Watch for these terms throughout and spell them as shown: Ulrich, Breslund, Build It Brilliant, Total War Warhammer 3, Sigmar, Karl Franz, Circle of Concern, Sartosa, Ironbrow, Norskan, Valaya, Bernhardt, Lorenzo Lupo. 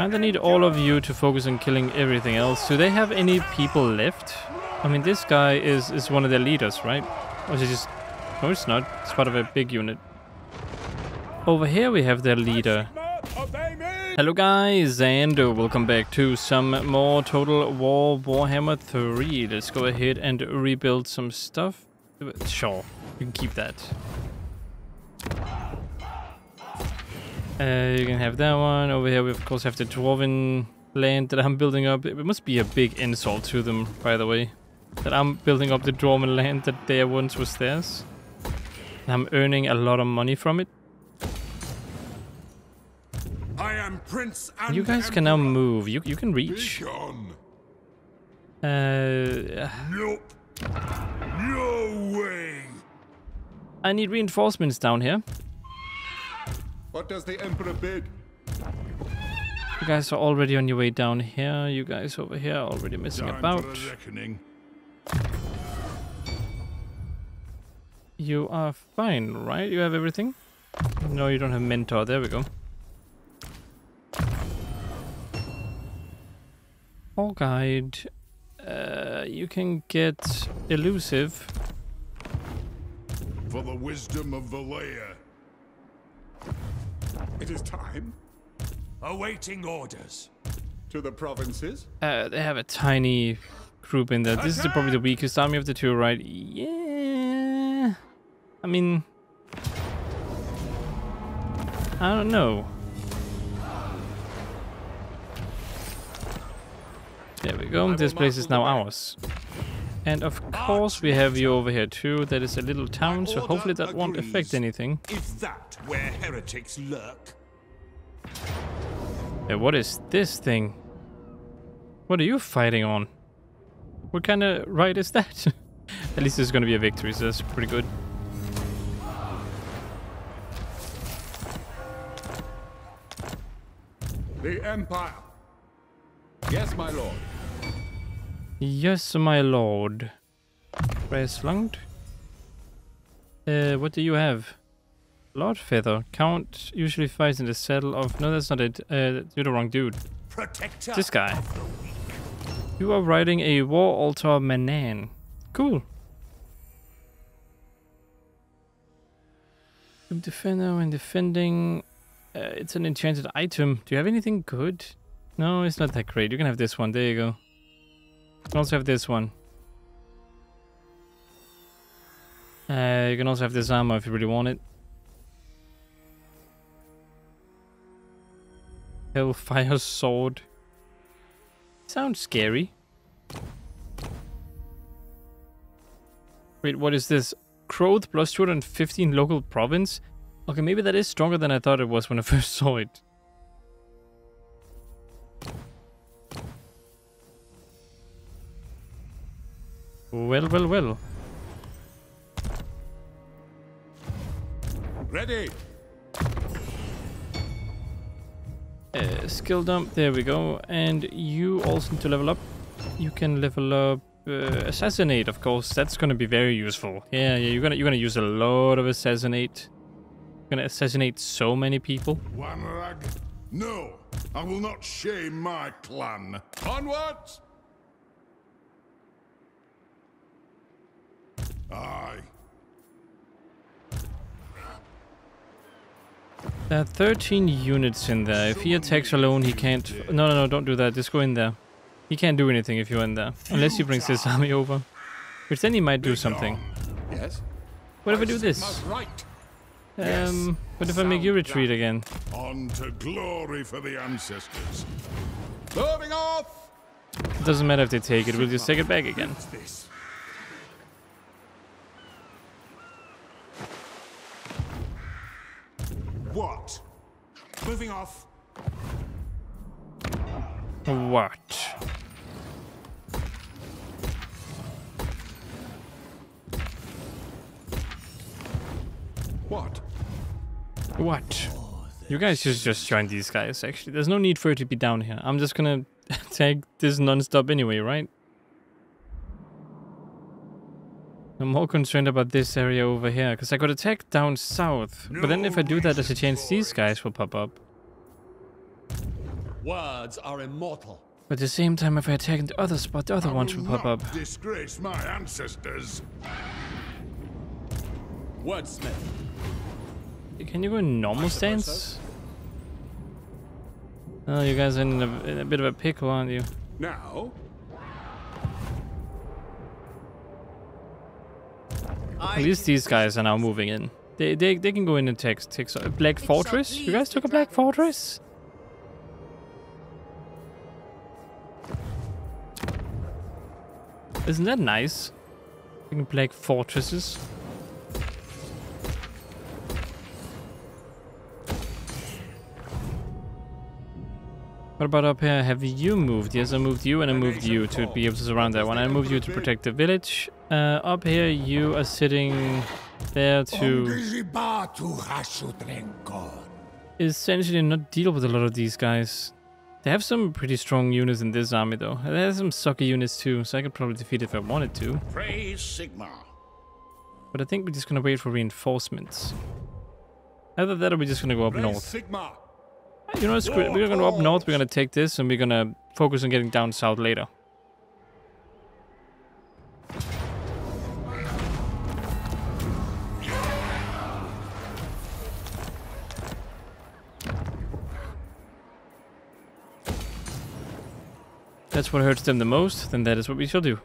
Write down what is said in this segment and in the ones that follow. I need all of you to focus on killing everything else. Do they have any people left? I mean, this guy is one of their leaders, right? Or is it just... No, it's not. It's part of a big unit. Over here we have their leader. Hello guys, and welcome back to some more Total War Warhammer 3. Let's go ahead and rebuild some stuff. Sure, you can keep that. You can have that one. Over here we of course have the Dwarven land that I'm building up. It must be a big insult to them, by the way, that I'm building up the Dwarven land that there once was theirs. And I'm earning a lot of money from it. I am Prince and you guys can now move. You can reach. Nope. No way. I need reinforcements down here. What does the Emperor bid? You guys are already on your way down here. You guys over here are already messing about. You are fine, right? You have everything? No, you don't have mentor. There we go. All guide, you can get elusive. For the wisdom of Valaya. It is time. Awaiting orders. To the provinces. They have a tiny group in there. This is probably the weakest army of the two, right? Yeah. I mean, I don't know. There we go, this place is now ours. And of course we have you over here too. That is a little town, so hopefully that won't affect anything. Is that where heretics lurk? Hey, what is this thing? What are you fighting on? What kind of right is that? At least there's gonna be a victory, so that's pretty good. The Empire. Yes, my lord. Yes, my lord. Breslund. What do you have? Lord Feather. Count usually fights in the saddle of... No, that's not it. You're the wrong dude. Protector. This guy. You are riding a war altar Manan. Cool. Defender when defending. It's an enchanted item. Do you have anything good? No, it's not that great. You can have this one. There you go. You can also have this one. You can also have this armor if you really want it. Hellfire sword. Sounds scary. Wait, what is this? Crowth plus 215 local province? Okay, maybe that is stronger than I thought it was when I first saw it. Well, well, well. Ready. Skill dump. There we go. And you also need to level up. You can level up assassinate, of course. That's going to be very useful. Yeah, yeah. You're gonna use a lot of assassinate. You're gonna assassinate so many people. One rag. No, I will not shame my clan. Onwards. Aye. 13 units in there. If he attacks alone, he can't... No, no, no, don't do that. Just go in there. He can't do anything if you're in there. Unless he brings this army over. Which then he might do something. Yes. What if I do this? What if I make you retreat again? On to glory for the ancestors. Moving off! It doesn't matter if they take it. We'll just take it back again. What? Moving off. What? What? What? You guys should just join these guys, actually. There's no need for it to be down here. I'm just gonna take this non-stop anyway, right? I'm more concerned about this area over here, because I could attack down south. But then if I do that, there's a chance these guys will pop up. Words are immortal. But at the same time, if I attack the other spot, the other ones will pop up. Disgrace my ancestors. Wordsmith. Can you go in normal stance? Oh, you guys are in a bit of a pickle, aren't you? Now. At least these guys are now moving in. They can go in and take a black fortress. You guys took a black fortress? Isn't that nice? Taking black fortresses. What about up here? Have you moved? Yes, I moved you and I moved you to be able to surround that one. I moved you to protect the village. Up here, you are sitting there to essentially not deal with a lot of these guys. They have some pretty strong units in this army, though. They have some sucker units, too, so I could probably defeat if I wanted to. Praise Sigmar. But I think we're just going to wait for reinforcements. Either that or we're just going to go up north. Sigmar. You know, screw it. We're going to go up north, we're going to take this, and we're going to focus on getting down south later. That's what hurts them the most, then that is what we shall do.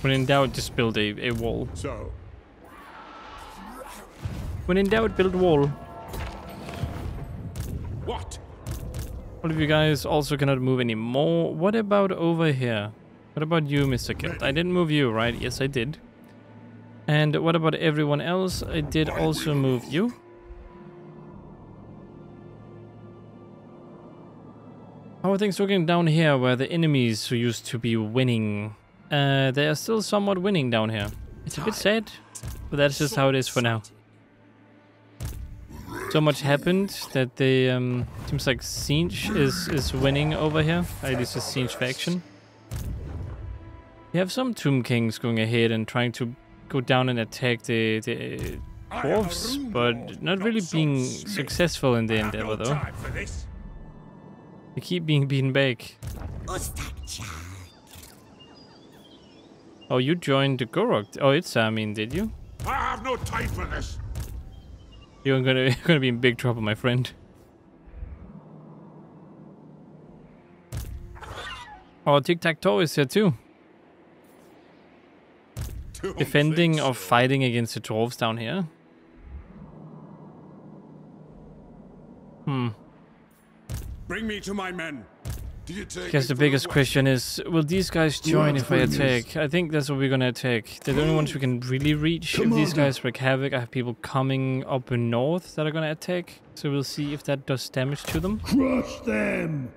When in doubt, just build a wall. So. When in doubt, build wall. What? All of you guys also cannot move anymore. What about over here? What about you, Mr. Kilt? I didn't move you, right? Yes, I did. And what about everyone else? I did also move you. How are things looking down here where the enemies who used to be winning? They are still somewhat winning down here. It's a bit sad, but that's just how it is for now. So much happened that they, seems like Siege is winning over here. At least a Siege faction. We have some Tomb Kings going ahead and trying to go down and attack the dwarves, but not really being successful in the endeavor, though. They keep being beaten back. Oh, you joined the Gorok. Oh, it's Armin, did you? I have no time for this. You're gonna be in big trouble, my friend. Oh, Tic-Tac-Toe is here too. Defending or fighting against the dwarves down here. Hmm. Bring me to my men. I guess the biggest question is, will these guys join if I attack? I think that's what we're gonna attack. They're the only ones we can really reach. If these guys wreak havoc, I have people coming up north that are gonna attack. So we'll see if that does damage to them. Crush them!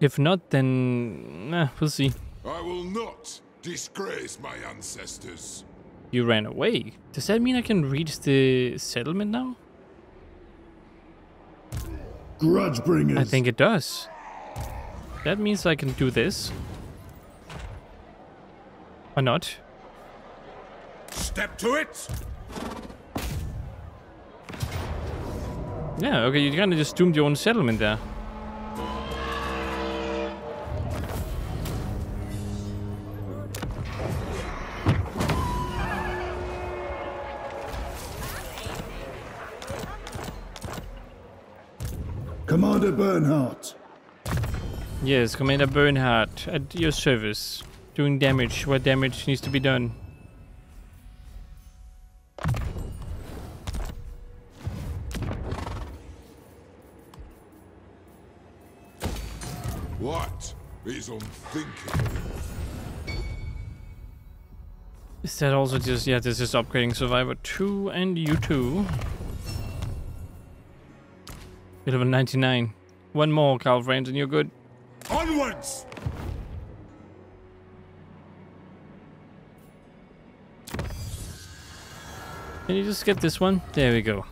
If not, then we'll see. I will not disgrace my ancestors. You ran away. Does that mean I can reach the settlement now? Grudge bringers. I think it does. That means I can do this. Or not. Step to it. Yeah, okay, you kind of just doomed your own settlement there. Commander Bernhardt. Yes, Commander Bernhardt, at your service. Doing damage, what damage needs to be done. What is unthinkable? Is that also just, yeah, this is upgrading Survivor 2 and you 2. Level 99. One more, Karl Franz, and you're good. Onwards! Can you just get this one? There we go.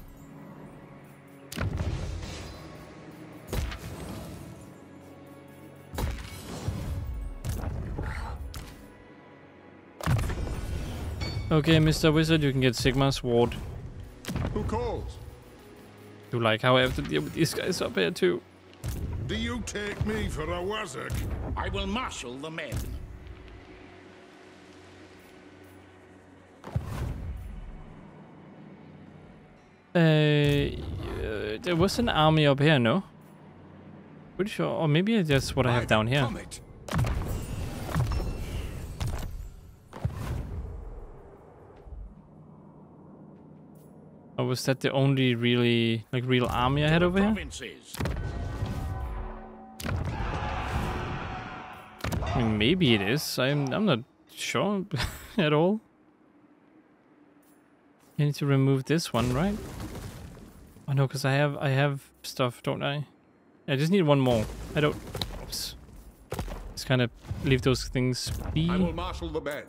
Okay, Mr. Wizard, you can get Sigmar's sword. Who calls? You like how I have to deal with these guys up here too? Do you take me for a wazzock? I will marshal the men. There was an army up here, no? Pretty sure, or maybe that's what I have down here. Or was that the only really, like, real army I had over here? I mean, maybe it is. I'm not sure at all. You need to remove this one, right? Oh no, because I have stuff, don't I? I just need one more. I don't. Oops. Just kind of leave those things be. I will marshal the band.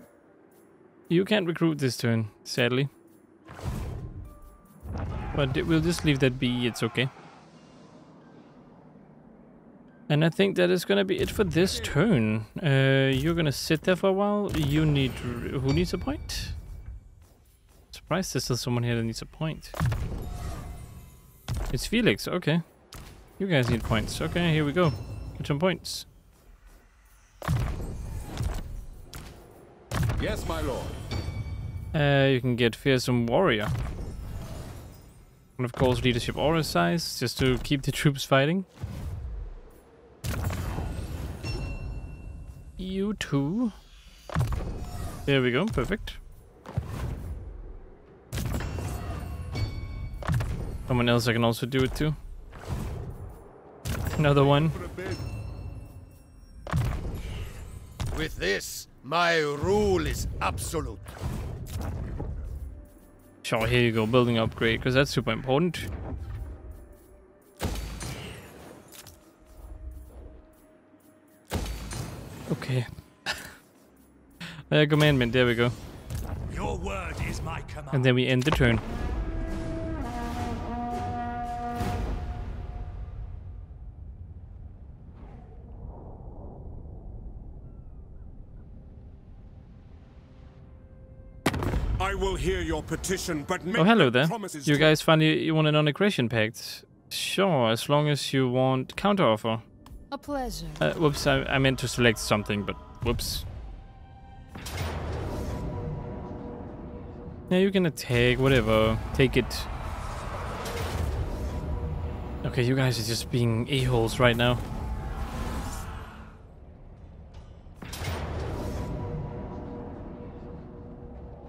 You can't recruit this turn, sadly. But we'll just leave that be, it's okay. And I think that is gonna be it for this turn. You're gonna sit there for a while. You need... who needs a point? I'm surprised there's still someone here that needs a point. It's Felix, okay. You guys need points. Okay, here we go. Get some points. Yes, my lord. You can get Fearsome Warrior. And of course leadership aura size, just to keep the troops fighting. You too. There we go, perfect. Someone else I can also do it to. Another one. With this, my rule is absolute. Sure, here you go, building upgrade, because that's super important. Okay. Commandment, there we go. Your word is my command. And then we end the turn. I will hear your petition, but make... Oh, hello there. You guys finally you want a non-aggression pact? Sure, as long as you want counteroffer. A pleasure. Whoops, I meant to select something, but whoops. Yeah, you can attack, whatever. Take it. Okay, you guys are just being a-holes right now.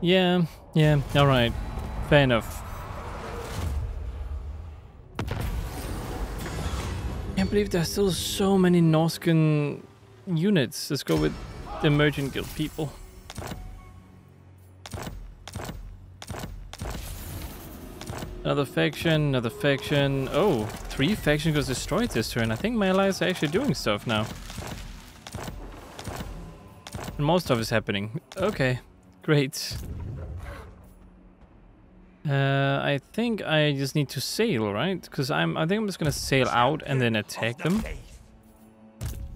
Yeah, alright. Fair enough. Can't believe there's still so many Norskan units. Let's go with the Merchant Guild people. Another faction. Oh, 3 factions got destroyed this turn. I think my allies are actually doing stuff now. And more stuff is happening. Okay. Great. I think I just need to sail, right? Because I think I'm just gonna sail out and then attack them.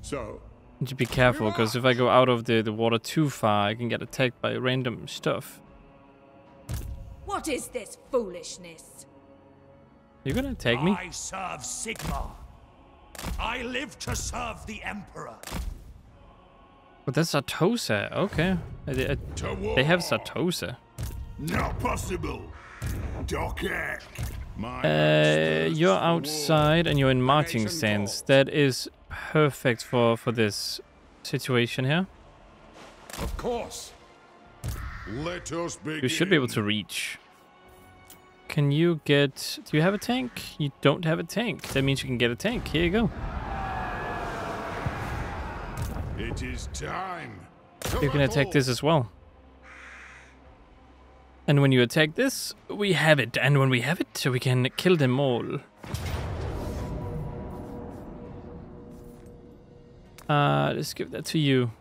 So just be careful, because if I go out of the water too far, I can get attacked by random stuff. What is this foolishness? You're gonna attack me? I serve Sigmar. I live to serve the Emperor. But that's Sartosa, okay. They have Sartosa. Not possible. You're outside and you're in marching stance. That is perfect for this situation here. Of course. Let us begin. You should be able to reach. Can you get... do you have a tank? You don't have a tank. That means you can get a tank. Here you go. It is time. You can attack this as well. And when you attack this, we have it. And when we have it, so we can kill them all. Let's give that to you.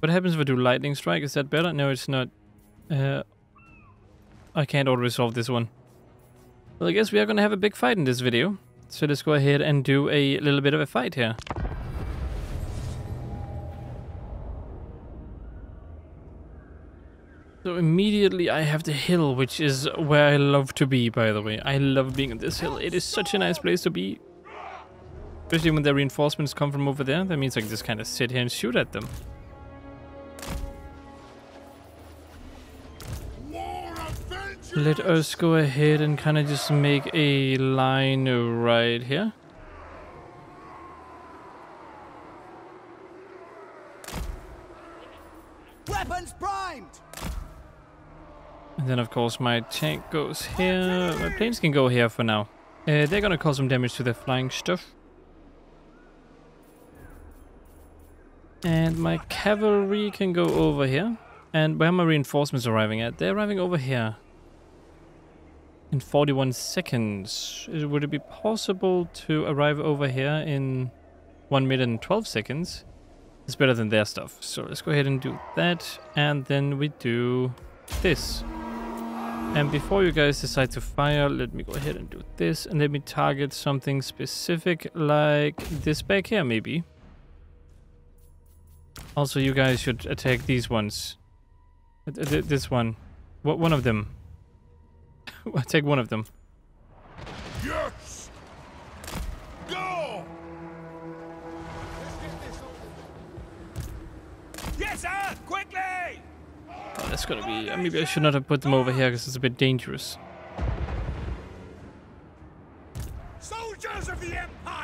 What happens if I do lightning strike? Is that better? No, it's not. I can't auto-resolve this one. Well, I guess we are going to have a big fight in this video. So let's go ahead and do a little bit of a fight here. So immediately I have the hill, which is where I love to be, by the way. I love being on this hill. It is such a nice place to be. Especially when the reinforcements come from over there. That means I can just kind of sit here and shoot at them. Let us go ahead and kind of just make a line right here. Weapons primed. And then of course my tank goes here. My planes can go here for now. They're gonna cause some damage to their flying stuff. And my cavalry can go over here. And where are my reinforcements arriving at? They're arriving over here. In 41 seconds. Would it be possible to arrive over here in 1 minute and 12 seconds? It's better than their stuff. So let's go ahead and do that. And then we do this. And before you guys decide to fire, let me go ahead and do this. And let me target something specific like this back here, maybe. Also, you guys should attack these ones. This one. What? One of them. I take one of them. Yes. Go. Yes, sir. Quickly. Oh, that's gonna be. Maybe I should not have put them over here because it's a bit dangerous. Soldiers of the Empire.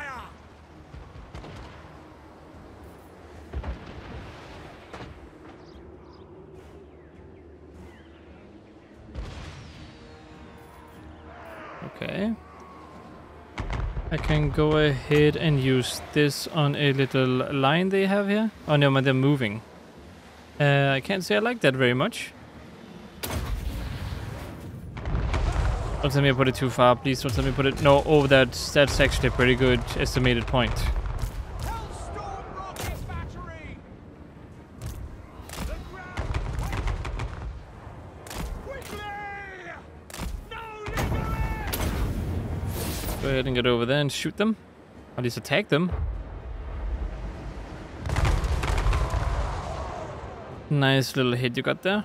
Okay, I can go ahead and use this on a little line they have here. Oh no, they're moving. I can't say I like that very much. Don't let me put it too far, please. Don't let me put it. No, oh, that's actually a pretty good estimated point. Go ahead and get over there and shoot them. At least attack them. Nice little hit you got there.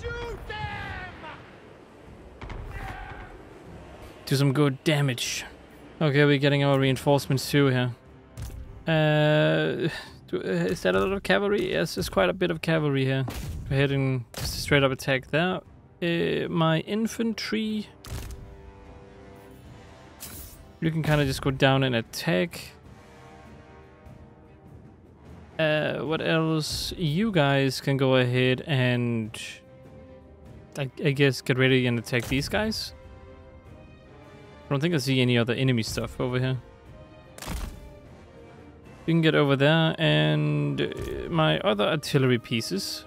Shoot them! Do some good damage. Okay, we're getting our reinforcements too here. Is that a lot of cavalry? Yes, there's quite a bit of cavalry here. Go ahead and just straight up attack there. My infantry. You can kind of just go down and attack. What else? You guys can go ahead and... I guess get ready and attack these guys. I don't think I see any other enemy stuff over here. We can get over there and my other artillery pieces.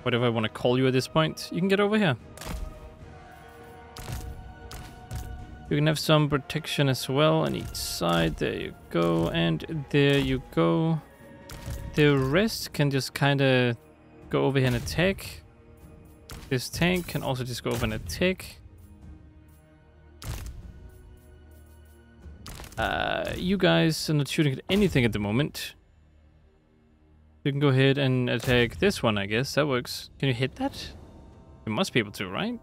Whatever I want to call you at this point, you can get over here. You can have some protection as well on each side. There you go. And there you go. The rest can just kind of go over here and attack. This tank can also just go over and attack. You guys are not shooting at anything at the moment. You can go ahead and attack this one, I guess. That works. Can you hit that? You must be able to, right?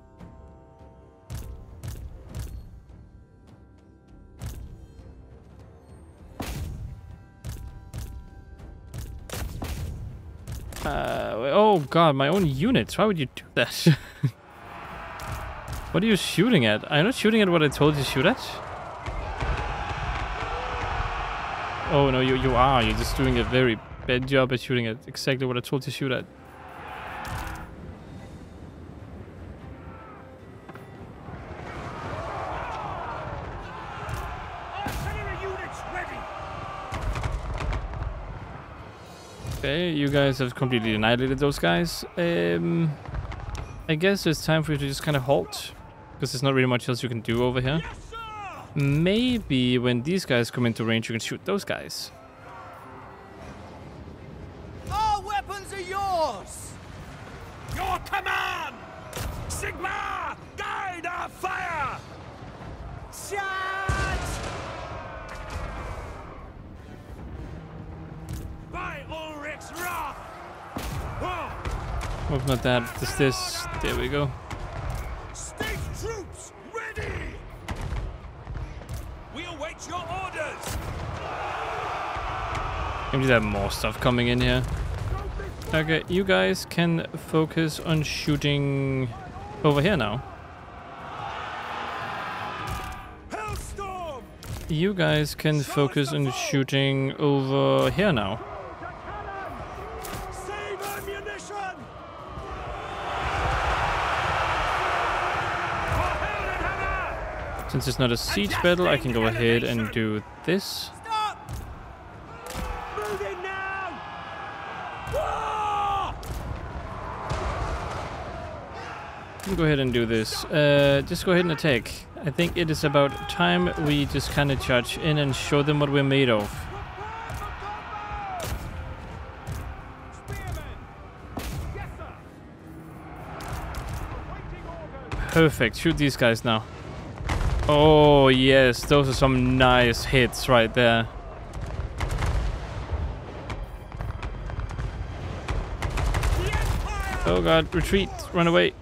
Oh god, my own units. Why would you do that? What are you shooting at? I'm not shooting at what I told you to shoot at. Oh no, you are. You're just doing a very bad job at shooting at exactly what I told you to shoot at. Artillery units ready. Okay, you guys have completely annihilated those guys. I guess it's time for you to just kind of halt, because there's not really much else you can do over here. Yes, maybe when these guys come into range, you can shoot those guys. Our weapons are yours! Your command! Sigmar, guide our fire! Charge! By Ulrich's wrath! Hope not that, it's this. There we go. State troops ready! We await your orders! I need to have more stuff coming in here. Okay, you guys can focus on shooting over here now. Hellstorm! You guys can focus on shooting over here now. Since it's not a siege battle, I can go ahead and do this. Go ahead and do this. Just go ahead and attack. I think it is about time we just kind of charge in and show them what we're made of. Perfect. Shoot these guys now. Oh yes, those are some nice hits right there. Oh god, retreat, run away. Go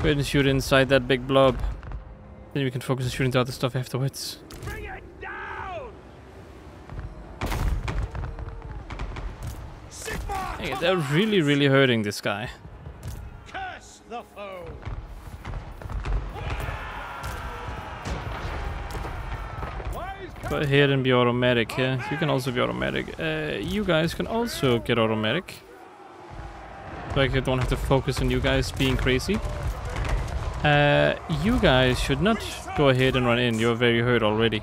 ahead and shoot inside that big blob. Then we can focus on shooting the other stuff afterwards. Bring it down! Sigmar, hey, they're really, really hurting this guy. Curse the foe! Go ahead and be automatic here. Yeah? You can also be automatic. You guys can also get automatic. So I don't have to focus on you guys being crazy. You guys should not go ahead and run in. You're very hurt already.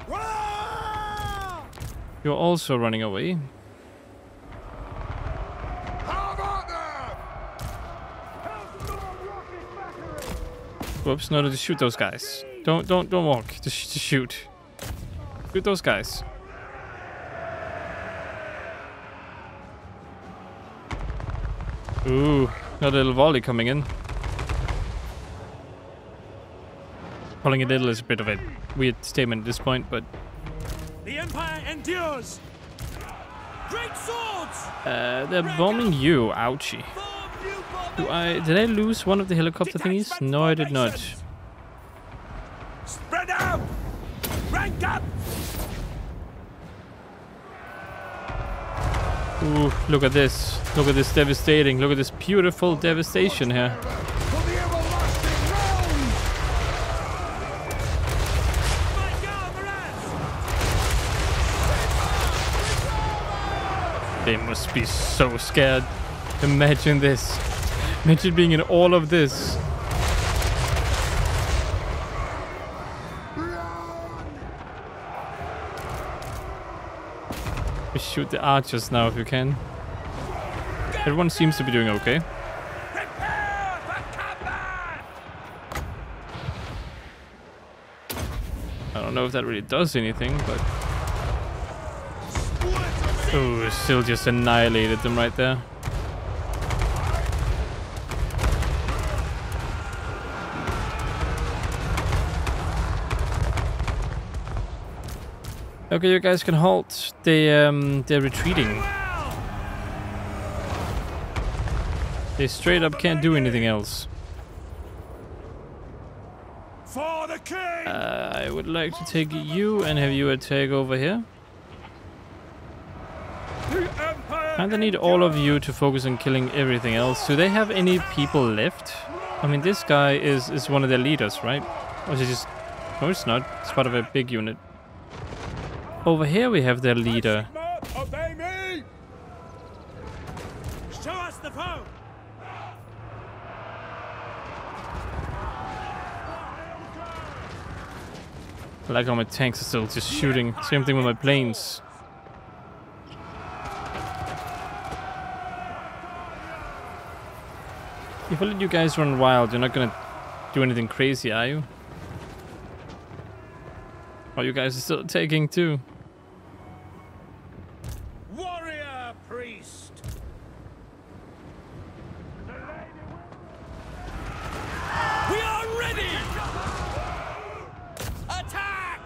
You're also running away. Whoops! No, just shoot those guys. Don't walk. Just shoot. Shoot those guys. Ooh, another little volley coming in. Calling it little is a bit of a weird statement at this point, but the Empire endures. Great swords. They're bombing you, ouchie. Did I lose one of the helicopter thingies? No, I did not. Spread out, rank up. Ooh, look at this! Look at this devastating! Look at this beautiful devastation here. They must be so scared. Imagine this. Imagine being in all of this. We shoot the archers now if you can. Everyone seems to be doing okay. I don't know if that really does anything, but... Ooh, still just annihilated them right there. Okay, you guys can halt. They're retreating. They straight up can't do anything else. I would like to take you and have you attack over here. And I need all of you to focus on killing everything else. Do they have any people left? I mean, this guy is one of their leaders, right? Or is it just... No, it's not. It's part of a big unit. Over here we have their leader. Obey me! Show us the foe! I like how my tanks are still just shooting. Same thing with my planes. If I let you guys run wild, you're not gonna do anything crazy, are you? Oh, you guys are still taking too. Warrior priest. We are ready. Attack!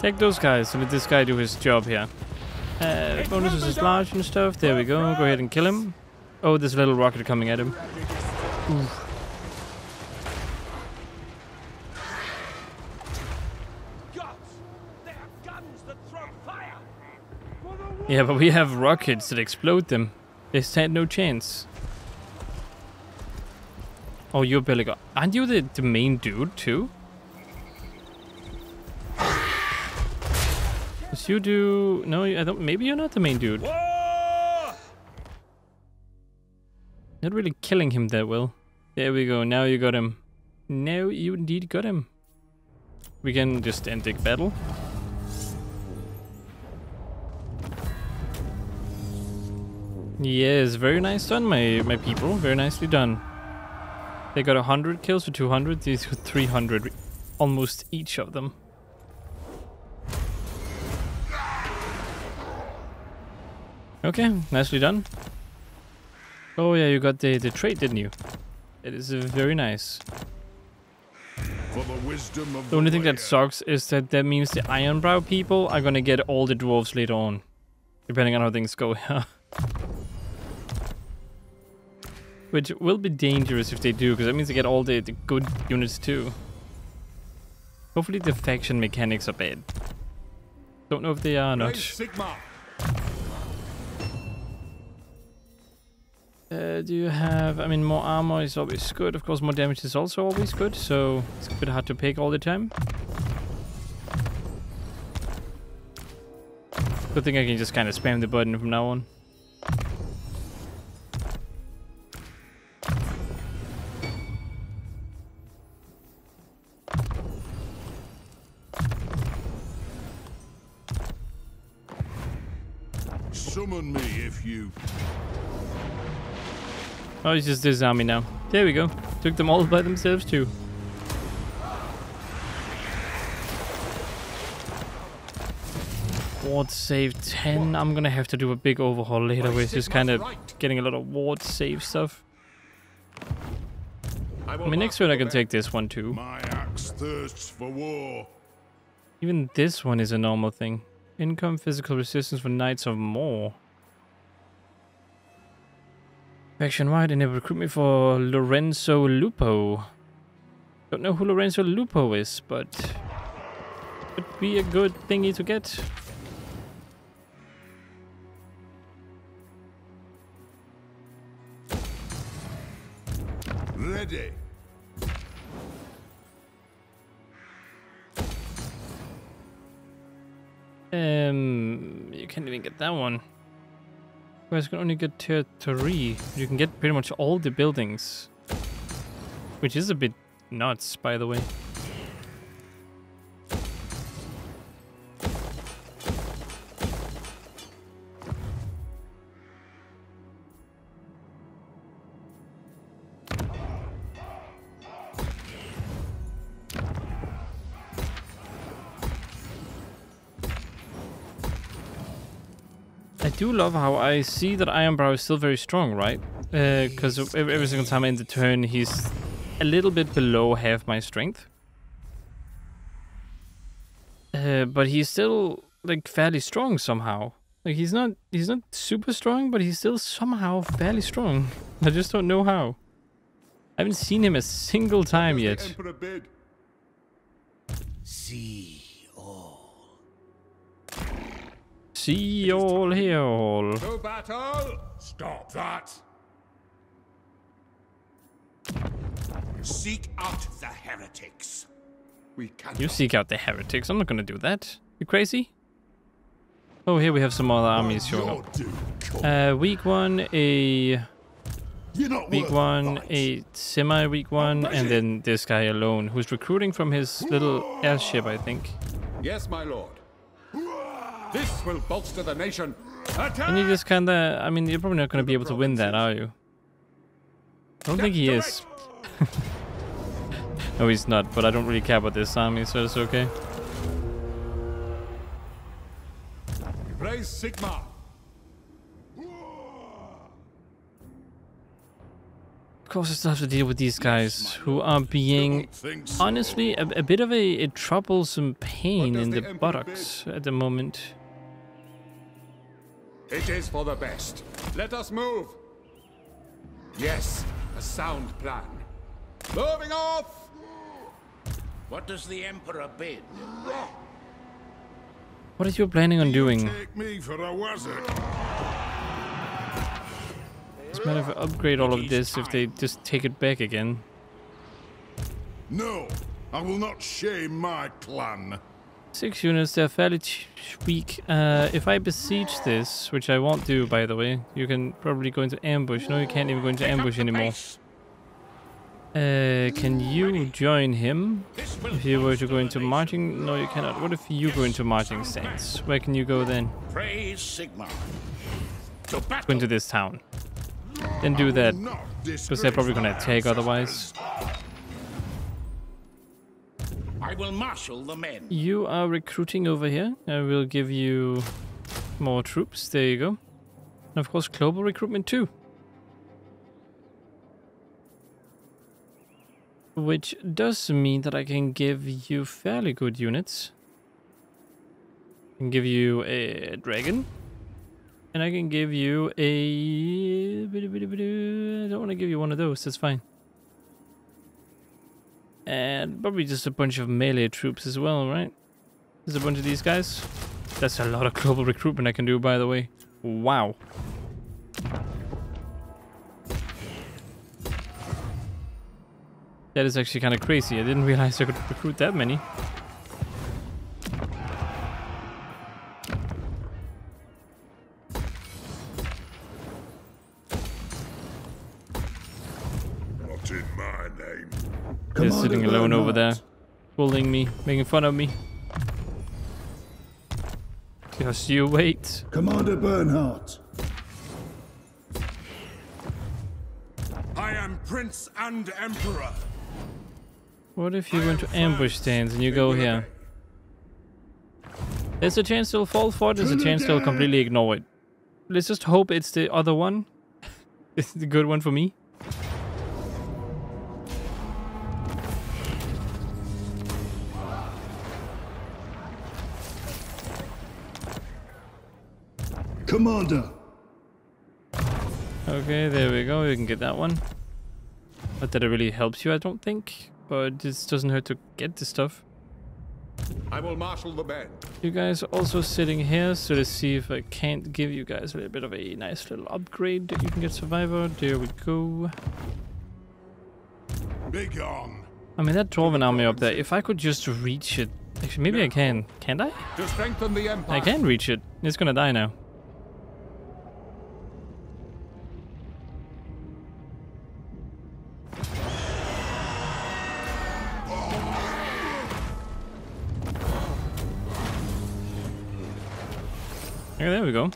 Take those guys and let this guy do his job here. Bonuses is large and stuff. There we go. Go ahead and kill him. Oh, this little rocket coming at him. Oof. Yeah, but we have rockets that explode them. They stand no chance. Oh, you're barely got. Aren't you the main dude too? Yes, you do. No, I don't. Maybe you're not the main dude. Whoa! Not really killing him that well. There we go. Now you got him. Now you indeed got him. We can just end the battle. Yes, very nice done, my people. Very nicely done. They got 100 kills for 200. These were 300, almost each of them. Okay, nicely done. Oh yeah, you got the trait, didn't you? It is very nice. For the wisdom of the only thing that sucks is that that means the Ironbrow people are gonna get all the dwarves later on, depending on how things go. Which will be dangerous if they do, because that means they get all the good units too. Hopefully the faction mechanics are bad. Don't know if they are or not. Do you have... I mean, more armor is always good. Of course, more damage is also always good, so it's a bit hard to pick all the time. Good thing I can just kind of spam the button from now on. Summon me if you... Oh, it's just this army now. There we go. Took them all by themselves too. Ward save 10. I'm gonna have to do a big overhaul later where it's just kind of getting a lot of ward save stuff. I mean, next turn I can take this one too. My axe thirsts for war. Even this one is a normal thing. Income, physical resistance for knights of more. Faction-wide, enable recruitment for Lorenzo Lupo. Don't know who Lorenzo Lupo is, but would be a good thingy to get. Ready. You can't even get that one. You guys can only get tier 3. You can get pretty much all the buildings, which is a bit nuts, by the way. I do love how I see that Ironbrow is still very strong, right? Because every single time I end the turn, he's a little bit below half my strength. But he's still like fairly strong somehow. Like he's not super strong, but he's still somehow fairly strong. I just don't know how. I haven't seen him a single time yet. See all. See all, hear all. To battle! Stop that! Seek out the heretics. We cannot. You seek out the heretics. I'm not gonna do that. You crazy? Oh, here we have some other armies showing up. Week one, a week one, a semi-weak one, and then this guy alone, who's recruiting from his little airship, I think. Yes, my lord. This will bolster the nation. Attack! And you just kind of, I mean, you're probably not going to be able to win that, are you? I don't think he is. No, he's not, but I don't really care about this army, so it's okay. Replace Sigmar. Of course, I still have to deal with these guys who are being, honestly, a bit of a troublesome pain in the buttocks at the moment. It is for the best. Let us move. Yes, a sound plan. Moving off. What does the Emperor bid? What are you planning on doing? Take me for a wizard. It's better if I upgrade all of this if they just take it back again. No, I will not shame my clan. 6 units, they're fairly weak. If I besiege this, which I won't do, by the way, you can probably go into ambush. No, you can't even go into ambush anymore. Can you join him? If you were to go into marching? No, you cannot. What if you go into marching stance? Where can you go then? Praise Sigmar. Go into this town. Then do that, because they're probably gonna attack otherwise. I will marshal the men. You are recruiting over here. I will give you more troops. There you go. And of course, global recruitment too, which does mean that I can give you fairly good units. I can give you a dragon. And I can give you a... I don't want to give you one of those, that's fine. And probably just a bunch of melee troops as well, right? There's a bunch of these guys. That's a lot of global recruitment I can do, by the way. Wow. That is actually kind of crazy. I didn't realize I could recruit that many. They're sitting alone over there, bullying me, making fun of me. Just you wait. Commander Bernhardt. I am Prince and Emperor. What if you went to ambush stands and you go here? There's a chance they'll fall for it, there's a chance they'll completely ignore it. Let's just hope it's the other one. It's the good one for me. Commander. Okay, there we go. We can get that one. Not that it really helps you, I don't think. But this doesn't hurt to get this stuff. I will marshal the band. You guys are also sitting here, so let's see if I can't give you guys a little bit of a nice little upgrade that you can get survivor. There we go. Big on. I mean, that Dwarven army up there, if I could just reach it. Actually, maybe I can. Can't I? To strengthen the Empire. I can reach it. It's gonna die now. Okay, there we go.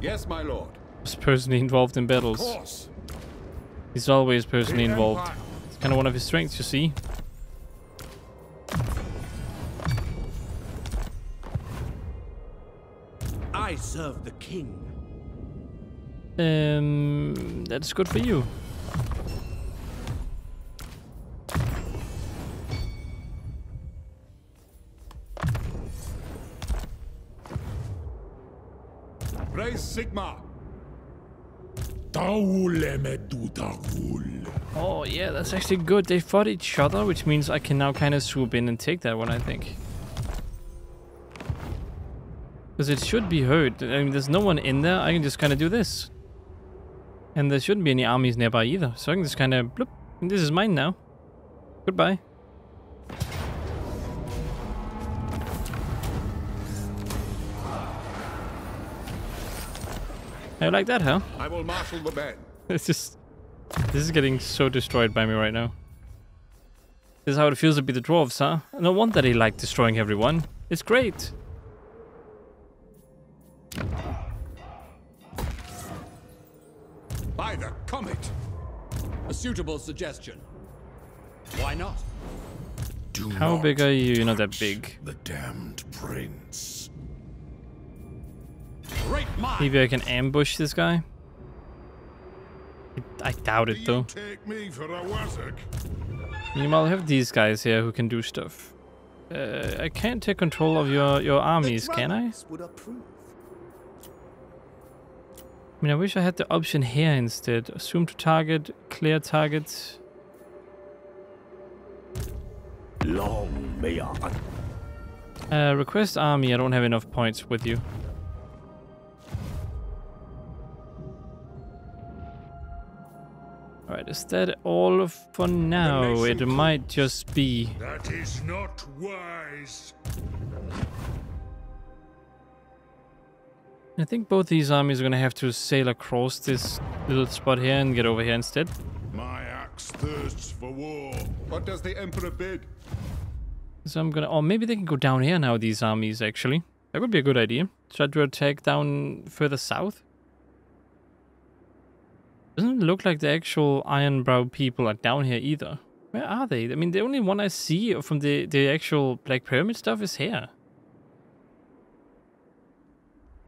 Yes, my lord. He's personally involved in battles. He's always personally involved. It's kind of one of his strengths, you see. I serve the king. That's good for you. Sigma. Oh yeah, that's actually good. They fought each other, which means I can now kind of swoop in and take that one, I think. Because it should be heard. I mean, there's no one in there. I can just kind of do this. And there shouldn't be any armies nearby either. So I can just kind of bloop. And this is mine now. Goodbye. I like that, huh? I will marshal the band. It's just... This is getting so destroyed by me right now. This is how it feels to be the dwarves, huh? No wonder he liked destroying everyone. It's great. By the comet! A suitable suggestion. Why not? How big are you? You're not that big. The damned prince. Maybe I can ambush this guy. I doubt it though. Meanwhile, I have these guys here who can do stuff. I can't take control of your armies, can I? I mean, I wish I had the option here instead. Assume to target, clear target. Long may I. Request army. I don't have enough points with you. Alright, is that all for now? It might just be. That is not wise. I think both these armies are gonna have to sail across this little spot here and get over here instead. My axe thirsts for war. What does the Emperor bid? So I'm gonna. Oh, maybe they can go down here now, these armies actually. That would be a good idea. Try to attack down further south. Doesn't it look like the actual Ironbrow people are down here either. Where are they? I mean, the only one I see from the actual Black Pyramid stuff is here.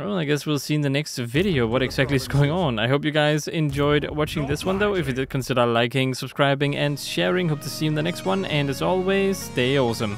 Well, I guess we'll see in the next video what exactly is going on. I hope you guys enjoyed watching this one though. If you did, consider liking, subscribing and sharing. Hope to see you in the next one, and as always, stay awesome.